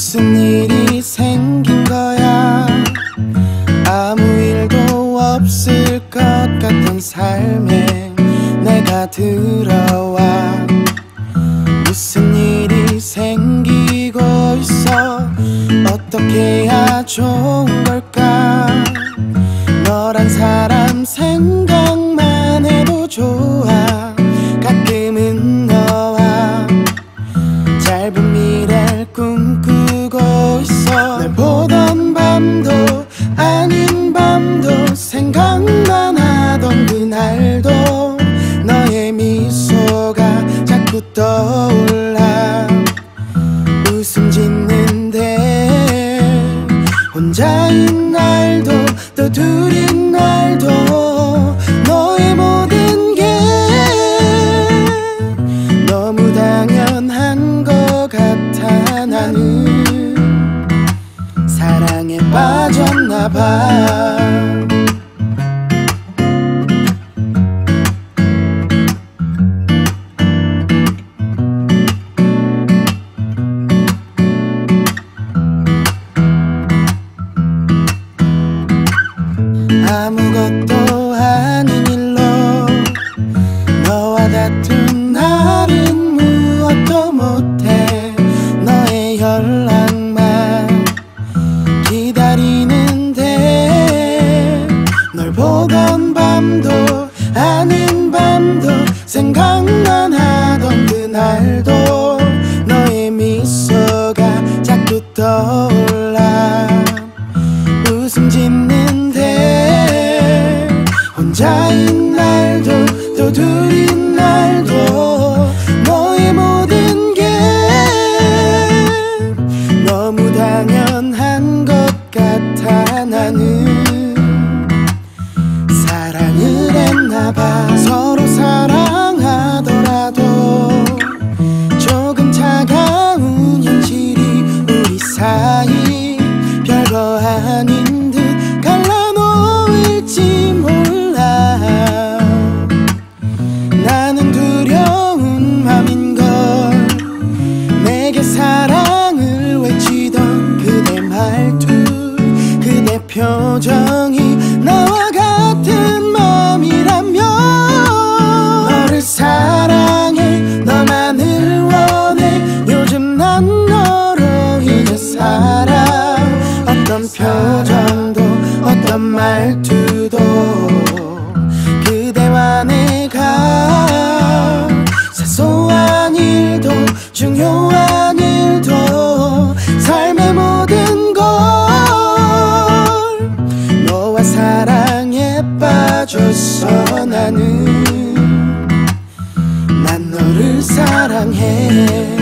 무슨 일이 생긴 거야? 아무 일도 없을 것 같던 삶에 내가 들어와. 무슨 일이 생기고 있어? 어떻게 해야 좋은 걸까? 너란 사람 생각만 해도 좋아. 가끔은 너와 짧은 미래를 꿈꾸고 있어. 날 보던 밤도 아닌 밤도 생각만 하던 그날도 너의 미소가 자꾸 떠올라. 웃음 짓는데 혼자인 날도 또 둘인 날도 너의 모든 게 너무 당연한 것 같아. 나는 사랑에 빠졌나 봐. 아무것도 아닌 일로 너와 다툰 날은 무엇도 못해. 너의 연락만 기다리는데 널 보던 밤도 아닌 밤도 생각만 하던 그날도 너의 미소가 자꾸 떠올라. 웃음 짓는데 혼자인 날도 또 둘인 날도 너의 모든 게 너무 당연한 것 같아. 나는 사랑을 했나 봐. 서로 사랑하더라도 조금 차가운 현실이 우리 사이 별거 아닌 듯 갈라놓을지 몰라. 나는 두려운 맘인걸. 내게 사랑을 외치던 그대 말투 그대 표정이 나와 같은 맘이라면. 너를 사랑해 너만을 원해. 요즘 난 너로 이제 살아. 어떤 표정도 어떤 말투도 내가 사소한 일도 중요한 일도 삶의 모든 걸 너와 사랑에 빠졌어. 나는 난 너를 사랑해.